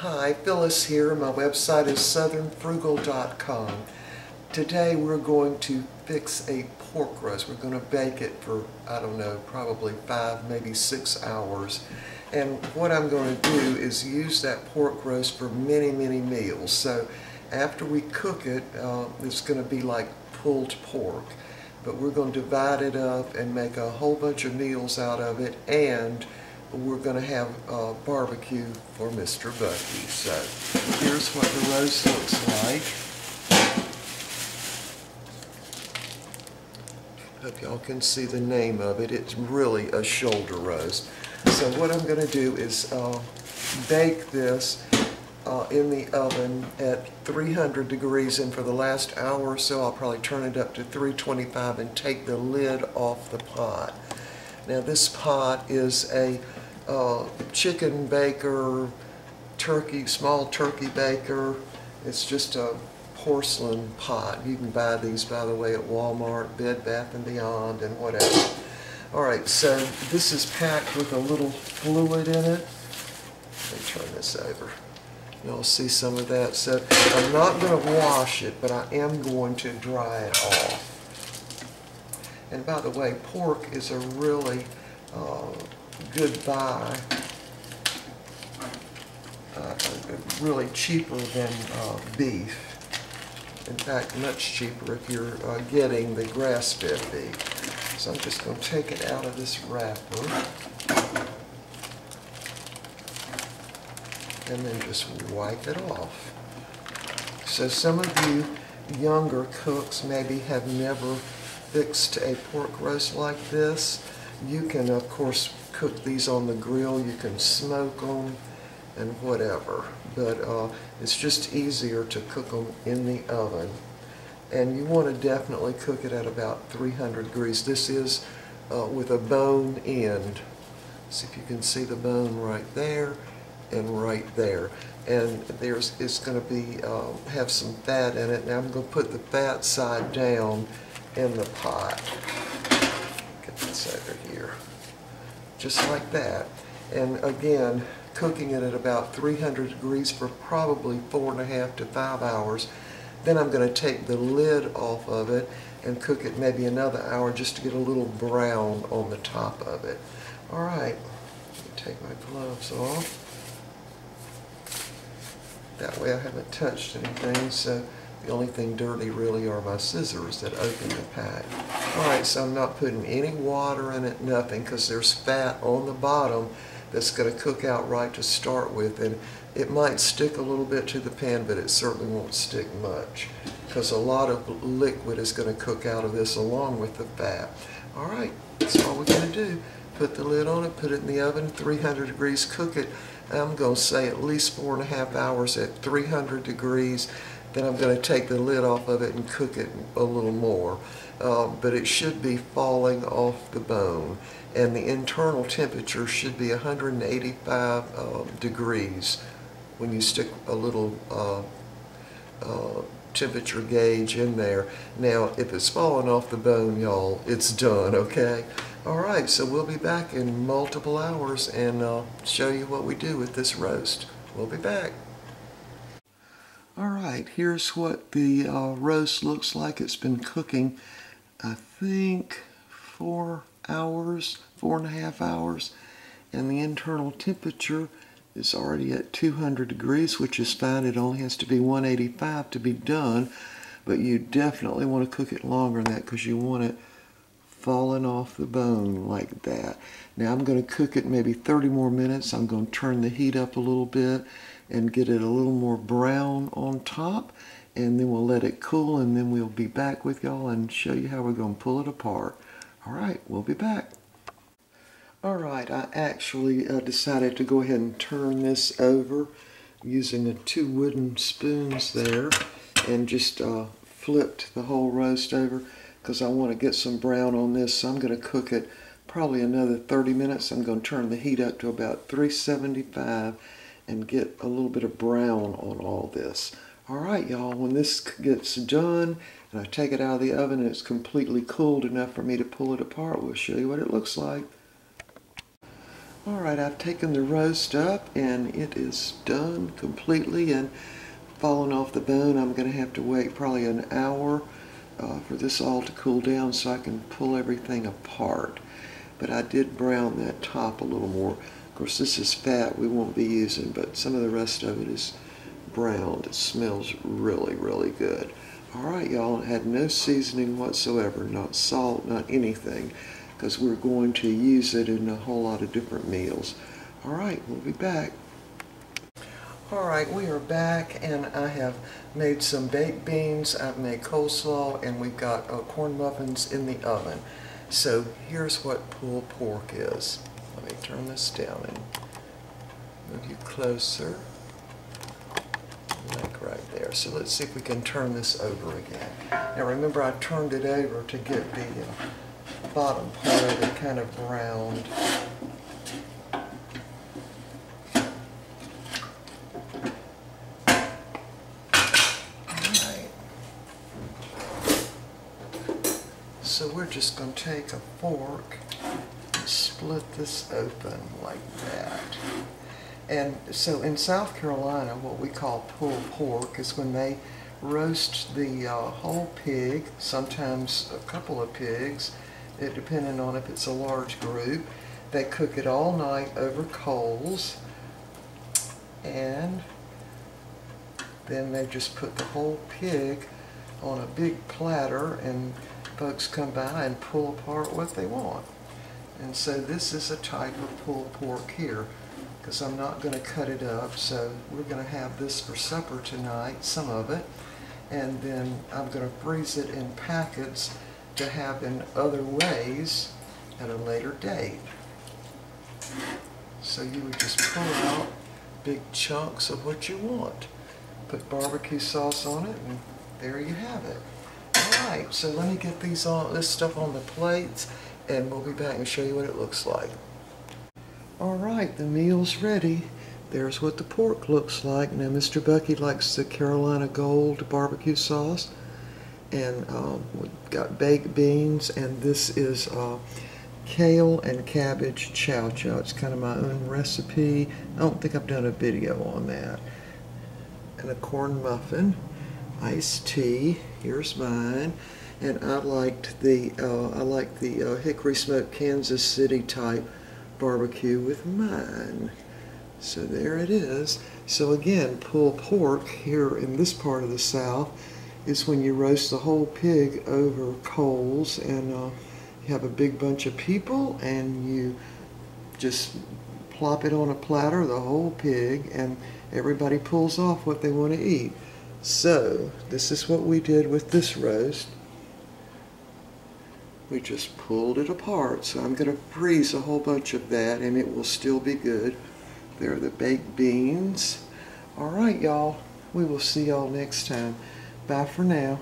Hi, Phyllis here. My website is southernfrugal.com. Today we're going to fix a pork roast. We're going to bake it for, I don't know, probably 5, maybe 6 hours. And what I'm going to do is use that pork roast for many, many meals. So after we cook it, it's going to be like pulled pork. But we're going to divide it up and make a whole bunch of meals out of it, and we're going to have a barbecue for Mr. Bucky. So here's what the roast looks like. Hope y'all can see the name of it. It's really a shoulder roast. So what I'm going to do is bake this in the oven at 300 degrees, and for the last hour or so I'll probably turn it up to 325 and take the lid off the pot. Now this pot is a chicken baker, turkey, small turkey baker. It's just a porcelain pot. You can buy these, by the way, at Walmart, Bed Bath and Beyond, and whatever. Alright, so this is packed with a little fluid in it. Let me turn this over. You'll see some of that. So I'm not going to wash it, but I am going to dry it off. And by the way, pork is a really good buy, really cheaper than beef. In fact, much cheaper if you're getting the grass-fed beef. So I'm just going to take it out of this wrapper and then just wipe it off. So some of you younger cooks maybe have never fixed a pork roast like this. You can, of course, cook these on the grill. You can smoke them and whatever. But it's just easier to cook them in the oven. And you want to definitely cook it at about 300 degrees. This is with a bone end. See if you can see the bone right there and right there. And it's going to be have some fat in it. Now I'm going to put the fat side down in the pot. Get this over here. Just like that. And again, cooking it at about 300 degrees for probably 4.5 to 5 hours. Then I'm going to take the lid off of it and cook it maybe another hour just to get a little brown on the top of it. Alright, take my gloves off. That way I haven't touched anything, so the only thing dirty really are my scissors that open the pack. Alright, so I'm not putting any water in it, nothing, because there's fat on the bottom that's going to cook out right to start with, and it might stick a little bit to the pan, but it certainly won't stick much, because a lot of liquid is going to cook out of this along with the fat. Alright, that's all we're going to do. Put the lid on it, put it in the oven, 300 degrees, cook it. I'm going to say at least 4.5 hours at 300 degrees. Then I'm going to take the lid off of it and cook it a little more. But it should be falling off the bone. And the internal temperature should be 185 degrees when you stick a little temperature gauge in there. Now, if it's falling off the bone, y'all, it's done, okay? Alright, so we'll be back in multiple hours and show you what we do with this roast. We'll be back. Alright, here's what the roast looks like. It's been cooking, I think, 4 hours, 4.5 hours, and the internal temperature is already at 200 degrees, which is fine. It only has to be 185 to be done, but you definitely want to cook it longer than that because you want it falling off the bone like that. Now I'm going to cook it maybe 30 more minutes. I'm going to turn the heat up a little bit and get it a little more brown on top, and then we'll let it cool, and then we'll be back with y'all and show you how we're going to pull it apart. Alright, we'll be back. Alright, I actually decided to go ahead and turn this over using the 2 wooden spoons there, and just flipped the whole roast over because I want to get some brown on this. So I'm going to cook it probably another 30 minutes. I'm going to turn the heat up to about 375 and get a little bit of brown on all this. Alright y'all, when this gets done and I take it out of the oven and it's completely cooled enough for me to pull it apart, we'll show you what it looks like. Alright, I've taken the roast up and it is done completely and falling off the bone. I'm going to have to wait probably an hour for this all to cool down so I can pull everything apart. But I did brown that top a little more. Of course, this is fat we won't be using, but some of the rest of it is browned. It smells really, really good. Alright, y'all, it had no seasoning whatsoever, not salt, not anything, because we're going to use it in a whole lot of different meals. Alright, we'll be back. Alright, we are back, and I have made some baked beans, I've made coleslaw, and we've got corn muffins in the oven. So here's what pulled pork is. Let me turn this down and move you closer. Like right there. So let's see if we can turn this over again. Now remember, I turned it over to get the bottom part of it kind of browned. Alright. So we're just going to take a fork and split this open like that. And so in South Carolina, what we call pulled pork is when they roast the whole pig, sometimes a couple of pigs, depending on if it's a large group. They cook it all night over coals, and then they just put the whole pig on a big platter, and folks come by and pull apart what they want. And so this is a type of pulled pork here, because I'm not going to cut it up, so we're going to have this for supper tonight, some of it, and then I'm going to freeze it in packets to have in other ways at a later date. So you would just pull out big chunks of what you want, put barbecue sauce on it, and there you have it. Alright, so let me get these on, this stuff on the plates, and we'll be back and show you what it looks like. Alright, the meal's ready. There's what the pork looks like. Now Mr. Bucky likes the Carolina Gold barbecue sauce, and we've got baked beans, and this is kale and cabbage chow chow. It's kind of my own recipe. I don't think I've done a video on that. And a corn muffin, iced tea, here's mine. And I liked the hickory smoked Kansas City type barbecue with mine. So there it is. So again, pulled pork here in this part of the South is when you roast the whole pig over coals, and you have a big bunch of people, and you just plop it on a platter, the whole pig, and everybody pulls off what they want to eat. So this is what we did with this roast. We just pulled it apart, so I'm going to freeze a whole bunch of that, and it will still be good. There are the baked beans. Alright, y'all, we will see y'all next time. Bye for now.